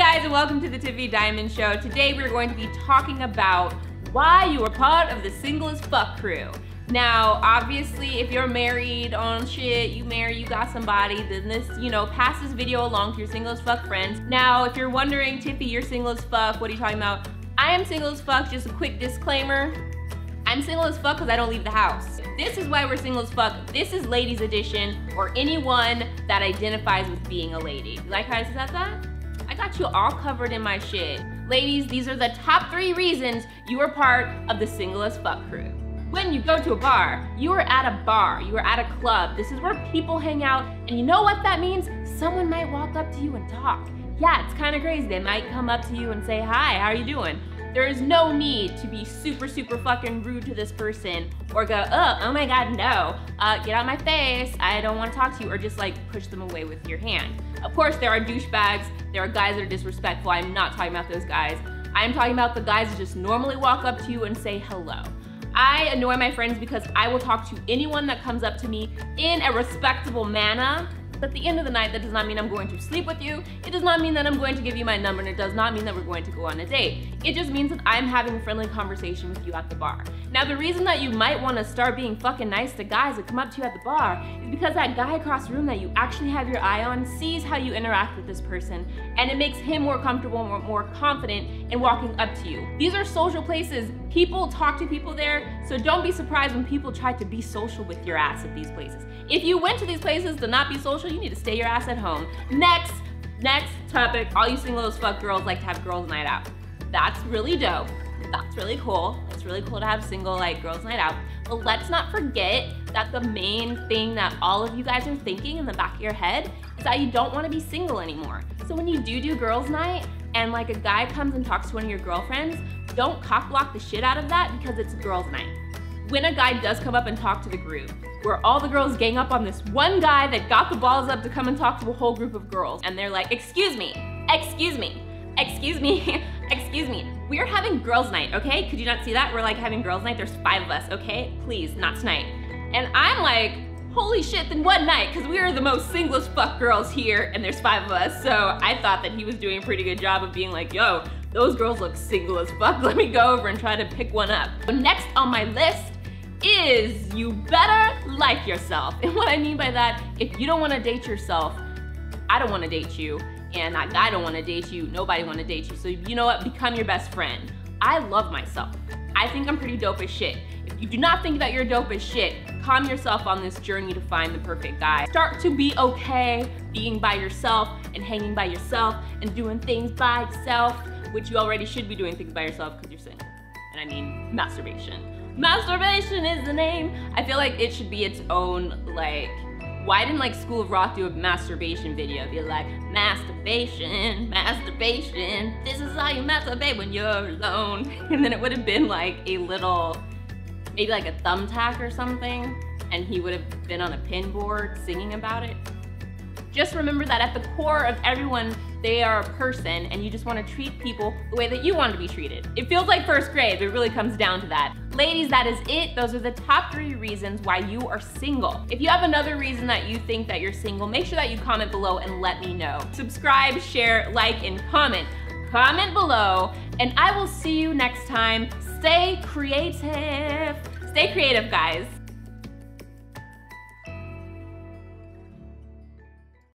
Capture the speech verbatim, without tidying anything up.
guys, and welcome to the Tiffy Diamond Show. Today we're going to be talking about why you are part of the Single as Fuck crew. Now, obviously, if you're married on shit, you marry, you got somebody, then this, you know, pass this video along to your single as fuck friends. Now, if you're wondering, Tiffy, you're single as fuck, what are you talking about? I am single as fuck, just a quick disclaimer. I'm single as fuck because I don't leave the house. This is why we're single as fuck. This is ladies edition, or anyone that identifies with being a lady. You like how I said that? I got you all covered in my shit. Ladies, these are the top three reasons you are part of the Single as Fuck crew. When you go to a bar, you are at a bar, you are at a club. This is where people hang out, and you know what that means? Someone might walk up to you and talk. Yeah, it's kind of crazy. They might come up to you and say, hi, how are you doing? There is no need to be super, super fucking rude to this person or go, oh, oh my God, no, uh, get out of my face, I don't want to talk to you, or just like push them away with your hand. Of course, there are douchebags, there are guys that are disrespectful. I'm not talking about those guys. I'm talking about the guys that just normally walk up to you and say hello. I annoy my friends because I will talk to anyone that comes up to me in a respectable manner. At the end of the night, that does not mean I'm going to sleep with you. It does not mean that I'm going to give you my number, and it does not mean that we're going to go on a date. It just means that I'm having a friendly conversation with you at the bar. Now, the reason that you might want to start being fucking nice to guys that come up to you at the bar is because that guy across the room that you actually have your eye on sees how you interact with this person, and it makes him more comfortable, more, more confident in walking up to you. These are social places. People talk to people there, so don't be surprised when people try to be social with your ass at these places. If you went to these places to not be social, you need to stay your ass at home. Next, next topic, all you single as fuck girls like to have girls night out. That's really dope. That's really cool. It's really cool to have single like girls night out. But let's not forget that the main thing that all of you guys are thinking in the back of your head is that you don't want to be single anymore. So when you do do girls night, and like a guy comes and talks to one of your girlfriends, don't cock block the shit out of that, because it's girls night. When a guy does come up and talk to the group, where all the girls gang up on this one guy that got the balls up to come and talk to a whole group of girls, and they're like, excuse me, excuse me, excuse me, excuse me. We're having girls night, okay? Could you not see that? We're like having girls night, there's five of us, okay? Please, not tonight. And I'm like, holy shit, then what night? Because we are the most single as fuck girls here, and there's five of us, so I thought that he was doing a pretty good job of being like, yo, those girls look single as fuck, let me go over and try to pick one up. But next on my list is you better like yourself. And what I mean by that, if you don't want to date yourself, I don't want to date you, and that guy don't want to date you, nobody want to date you, so you know what, become your best friend. I love myself. I think I'm pretty dope as shit. If you do not think that you're dope as shit, calm yourself on this journey to find the perfect guy. Start to be okay being by yourself and hanging by yourself and doing things by yourself, which you already should be doing things by yourself because you're single. And I mean masturbation. Masturbation is the name. I feel like it should be its own, like, why didn't like School of Rock do a masturbation video? Be like, masturbation, masturbation, this is how you masturbate when you're alone. And then it would have been like a little, maybe like a thumbtack or something, and he would have been on a pin board singing about it. Just remember that at the core of everyone, they are a person, and you just want to treat people the way that you want to be treated. It feels like first grade, but it really comes down to that. Ladies, that is it. Those are the top three reasons why you are single. If you have another reason that you think that you're single, make sure that you comment below and let me know. Subscribe, share, like, and comment. Comment below, and I will see you next time. Stay creative. Stay creative, guys.